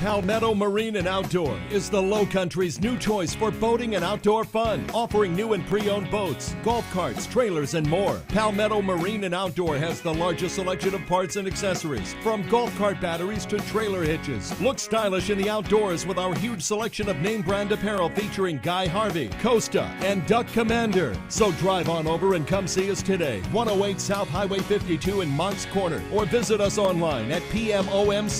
Palmetto Marine and Outdoor is the Lowcountry's new choice for boating and outdoor fun, offering new and pre-owned boats, golf carts, trailers, and more. Palmetto Marine and Outdoor has the largest selection of parts and accessories, from golf cart batteries to trailer hitches. Look stylish in the outdoors with our huge selection of name brand apparel featuring Guy Harvey, Costa, and Duck Commander. So drive on over and come see us today, 108 South Highway 52 in Moncks Corner, or visit us online at pmomc.com.